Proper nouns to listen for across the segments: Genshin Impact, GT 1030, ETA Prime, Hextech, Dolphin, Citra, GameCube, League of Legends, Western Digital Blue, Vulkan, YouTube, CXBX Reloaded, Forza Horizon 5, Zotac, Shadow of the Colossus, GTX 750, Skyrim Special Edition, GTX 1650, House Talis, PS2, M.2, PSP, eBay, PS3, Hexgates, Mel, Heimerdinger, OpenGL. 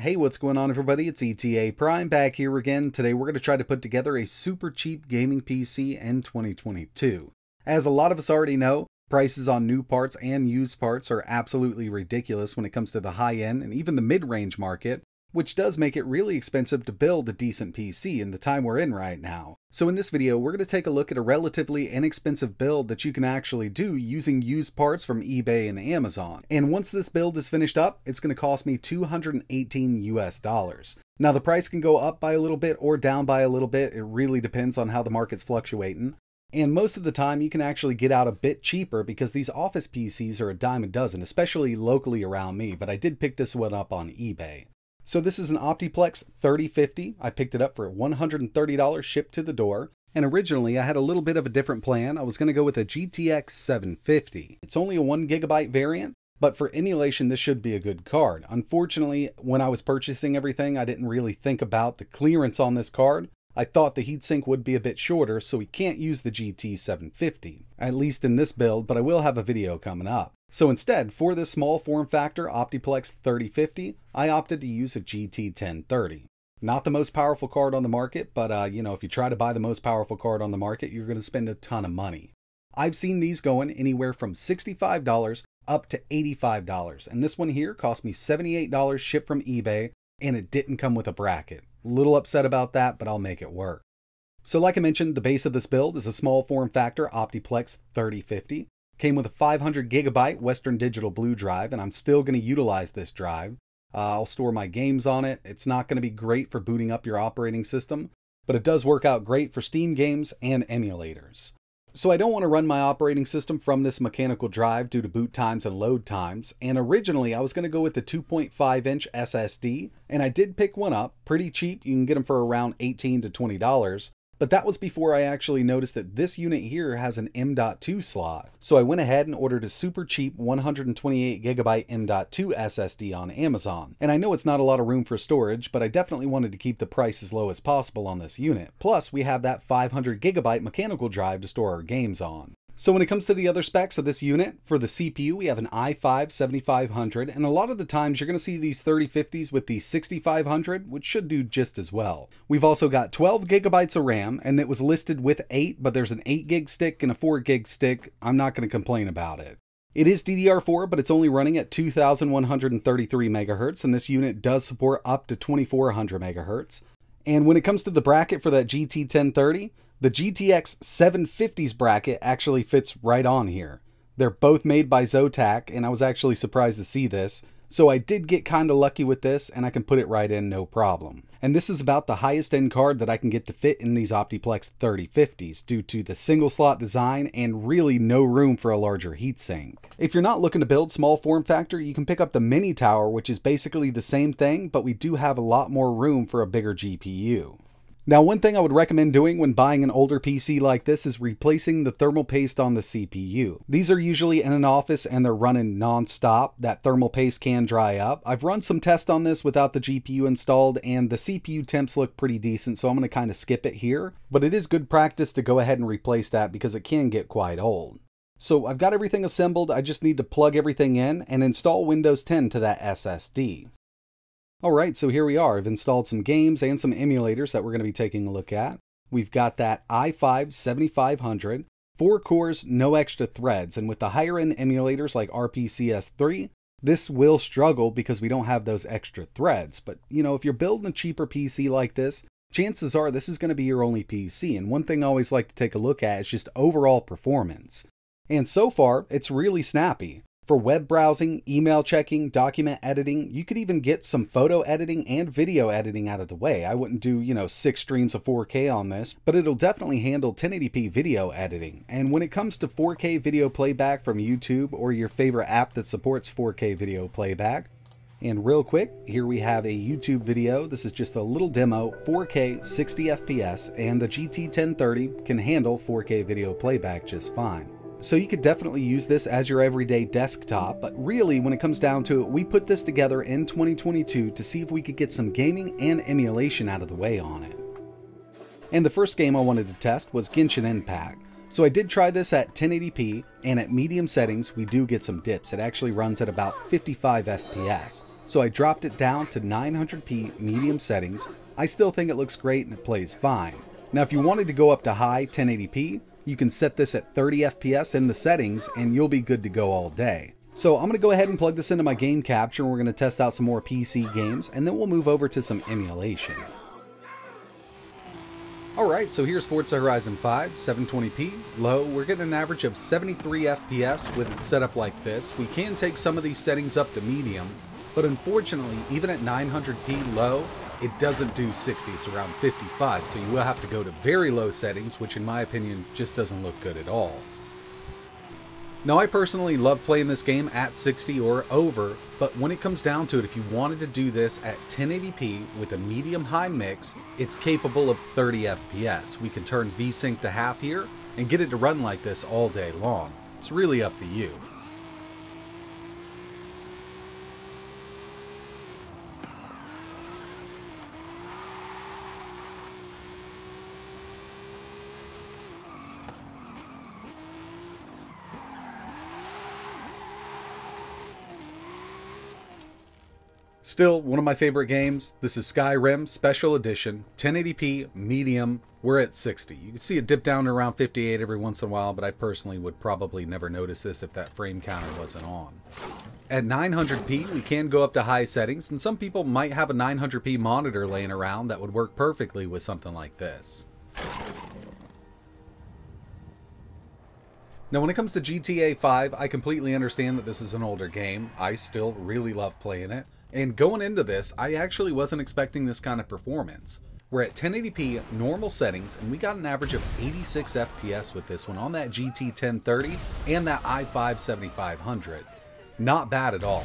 Hey, what's going on everybody? It's ETA Prime back here again. Today we're going to try to put together a super cheap gaming PC in 2022. As a lot of us already know, prices on new parts and used parts are absolutely ridiculous when it comes to the high end and even the mid-range market, which does make it really expensive to build a decent PC in the time we're in right now. So in this video, we're going to take a look at a relatively inexpensive build that you can actually do using used parts from eBay and Amazon. And once this build is finished up, it's going to cost me $218 US. Now the price can go up by a little bit or down by a little bit. It really depends on how the market's fluctuating. And most of the time, you can actually get out a bit cheaper because these office PCs are a dime a dozen, especially locally around me, but I did pick this one up on eBay. So this is an Optiplex 3050. I picked it up for $130 shipped to the door. And originally I had a little bit of a different plan. I was going to go with a GTX 750. It's only a 1 GB variant, but for emulation this should be a good card. Unfortunately, when I was purchasing everything, I didn't really think about the clearance on this card. I thought the heatsink would be a bit shorter, so we can't use the GT 750, at least in this build, but I will have a video coming up. So instead, for this small form factor Optiplex 3050, I opted to use a GT 1030. Not the most powerful card on the market, but you know, if you try to buy the most powerful card on the market, you're going to spend a ton of money. I've seen these going anywhere from $65 up to $85, and this one here cost me $78 shipped from eBay, and it didn't come with a bracket. A little upset about that, but I'll make it work. So like I mentioned, the base of this build is a small form factor Optiplex 3050. Came with a 500 GB Western Digital Blue drive, and I'm still going to utilize this drive. I'll store my games on it. It's not going to be great for booting up your operating system, but it does work out great for Steam games and emulators. So I don't want to run my operating system from this mechanical drive due to boot times and load times, and originally I was going to go with the 2.5-inch SSD, and I did pick one up, pretty cheap, you can get them for around $18 to $20, but that was before I actually noticed that this unit here has an M.2 slot. So I went ahead and ordered a super cheap 128 GB M.2 SSD on Amazon, and I know it's not a lot of room for storage, but I definitely wanted to keep the price as low as possible on this unit. Plus we have that 500 GB mechanical drive to store our games on. So when it comes to the other specs of this unit, for the CPU we have an i5-7500, and a lot of the times you're going to see these 3050s with the 6500, which should do just as well. We've also got 12 GB of RAM, and it was listed with 8, but there's an 8 GB stick and a 4 GB stick. I'm not going to complain about it. It is DDR4, but it's only running at 2133 MHz, and this unit does support up to 2400 MHz. And when it comes to the bracket for that GT 1030, the GTX 750's bracket actually fits right on here. They're both made by Zotac, and I was actually surprised to see this. So I did get kinda lucky with this, and I can put it right in no problem. And this is about the highest end card that I can get to fit in these Optiplex 3050s due to the single slot design and really no room for a larger heatsink. If you're not looking to build small form factor, you can pick up the mini tower, which is basically the same thing, but we do have a lot more room for a bigger GPU. Now, one thing I would recommend doing when buying an older PC like this is replacing the thermal paste on the CPU. These are usually in an office and they're running non-stop. That thermal paste can dry up. I've run some tests on this without the GPU installed, and the CPU temps look pretty decent, so I'm going to kind of skip it here. But it is good practice to go ahead and replace that because it can get quite old. So I've got everything assembled. I just need to plug everything in and install Windows 10 to that SSD. Alright, so here we are. I've installed some games and some emulators that we're going to be taking a look at. We've got that i5-7500, 4 cores, no extra threads, and with the higher end emulators like RPCS3, this will struggle because we don't have those extra threads. But, you know, if you're building a cheaper PC like this, chances are this is going to be your only PC, and one thing I always like to take a look at is just overall performance. And so far, it's really snappy. For web browsing, email checking, document editing, you could even get some photo editing and video editing out of the way. I wouldn't do, you know, 6 streams of 4K on this, but it'll definitely handle 1080p video editing. And when it comes to 4K video playback from YouTube or your favorite app that supports 4K video playback, and real quick, here we have a YouTube video. This is just a little demo, 4K, 60 FPS, and the GT 1030 can handle 4K video playback just fine. So you could definitely use this as your everyday desktop, but really when it comes down to it, we put this together in 2022 to see if we could get some gaming and emulation out of the way on it. And the first game I wanted to test was Genshin Impact. So I did try this at 1080p, and at medium settings we do get some dips. It actually runs at about 55 FPS. so I dropped it down to 900p medium settings. I still think it looks great and it plays fine. Now if you wanted to go up to high 1080p, you can set this at 30 FPS in the settings and you'll be good to go all day. So I'm going to go ahead and plug this into my game capture and we're going to test out some more PC games and then we'll move over to some emulation. Alright, so here's Forza Horizon 5, 720p, low. We're getting an average of 73 FPS with it set up like this. We can take some of these settings up to medium, but unfortunately, even at 900p low, it doesn't do 60, it's around 55, so you will have to go to very low settings, which in my opinion just doesn't look good at all. Now I personally love playing this game at 60 or over, but when it comes down to it, if you wanted to do this at 1080p with a medium-high mix, it's capable of 30 FPS. We can turn VSync to half here and get it to run like this all day long. It's really up to you. Still, one of my favorite games. This is Skyrim Special Edition, 1080p, medium, we're at 60. You can see it dip down to around 58 every once in a while, but I personally would probably never notice this if that frame counter wasn't on. At 900p, we can go up to high settings, and some people might have a 900p monitor laying around that would work perfectly with something like this. Now when it comes to GTA V, I completely understand that this is an older game. I still really love playing it. And going into this, I actually wasn't expecting this kind of performance. We're at 1080p normal settings, and we got an average of 86 FPS with this one on that GT 1030 and that i5-7500. Not bad at all.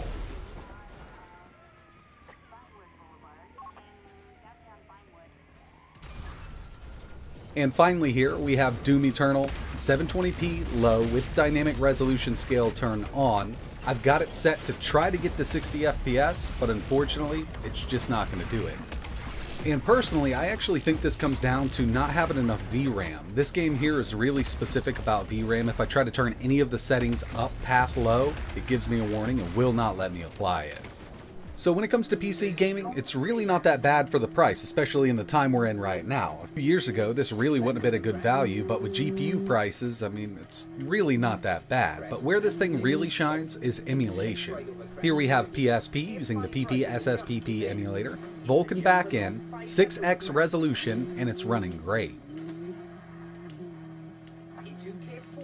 And finally here, we have Doom Eternal, 720p low with dynamic resolution scale turned on. I've got it set to try to get to 60 FPS, but unfortunately, it's just not going to do it. And personally, I actually think this comes down to not having enough VRAM. This game here is really specific about VRAM. If I try to turn any of the settings up past low, it gives me a warning and will not let me apply it. So when it comes to PC gaming, it's really not that bad for the price, especially in the time we're in right now. A few years ago, this really wouldn't have been a good value, but with GPU prices, I mean, it's really not that bad. But where this thing really shines is emulation. Here we have PSP using the PPSSPP emulator, Vulkan backend, 6x resolution, and it's running great.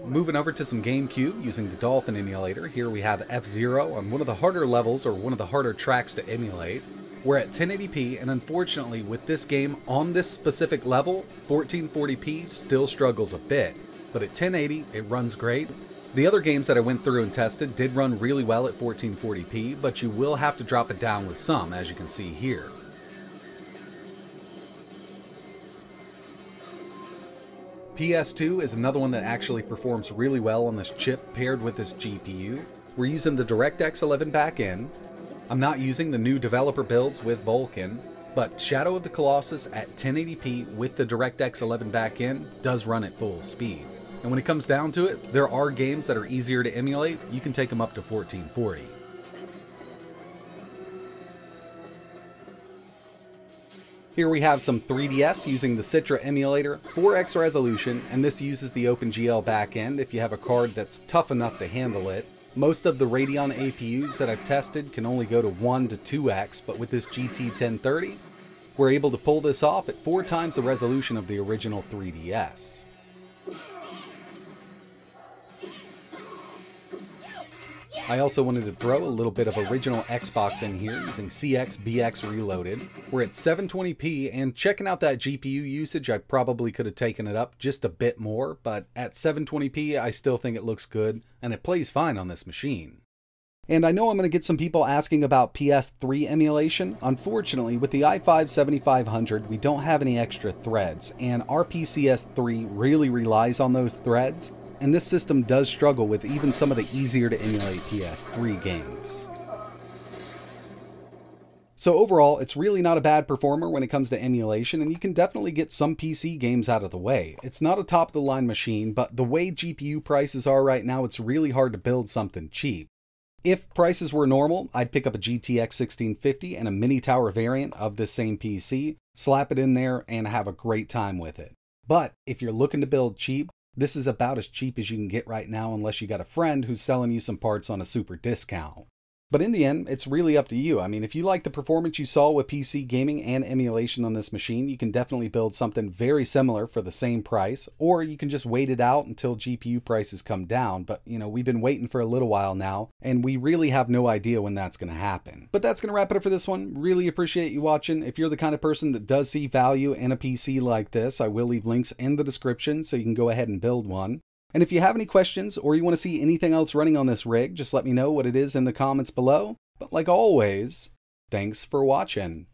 Moving over to some GameCube using the Dolphin emulator. Here we have F-Zero on one of the harder levels or one of the harder tracks to emulate. We're at 1080p, and unfortunately with this game on this specific level, 1440p still struggles a bit. But at 1080, it runs great. The other games that I went through and tested did run really well at 1440p, but you will have to drop it down with some, as you can see here. PS2 is another one that actually performs really well on this chip paired with this GPU. We're using the DirectX 11 backend. I'm not using the new developer builds with Vulkan, but Shadow of the Colossus at 1080p with the DirectX 11 backend does run at full speed. And when it comes down to it, there are games that are easier to emulate. You can take them up to 1440. Here we have some 3DS using the Citra emulator, 4x resolution, and this uses the OpenGL backend if you have a card that's tough enough to handle it. Most of the Radeon APUs that I've tested can only go to 1 to 2x, but with this GT 1030, we're able to pull this off at 4 times the resolution of the original 3DS. I also wanted to throw a little bit of original Xbox in here using CXBX Reloaded. We're at 720p, and checking out that GPU usage, I probably could have taken it up just a bit more, but at 720p, I still think it looks good, and it plays fine on this machine. And I know I'm going to get some people asking about PS3 emulation. Unfortunately, with the i5-7500, we don't have any extra threads, and RPCS3 really relies on those threads. And this system does struggle with even some of the easier to emulate PS3 games. So overall, it's really not a bad performer when it comes to emulation, and you can definitely get some PC games out of the way. It's not a top-of-the-line machine, but the way GPU prices are right now, it's really hard to build something cheap. If prices were normal, I'd pick up a GTX 1650 and a mini tower variant of this same PC, slap it in there, and have a great time with it. But if you're looking to build cheap, this is about as cheap as you can get right now unless you got a friend who's selling you some parts on a super discount. But in the end, it's really up to you. I mean, if you like the performance you saw with PC gaming and emulation on this machine, you can definitely build something very similar for the same price, or you can just wait it out until GPU prices come down. But, you know, we've been waiting for a little while now, and we really have no idea when that's going to happen. But that's going to wrap it up for this one. Really appreciate you watching. If you're the kind of person that does see value in a PC like this, I will leave links in the description so you can go ahead and build one. And if you have any questions or you want to see anything else running on this rig, just let me know what it is in the comments below. But like always, thanks for watching.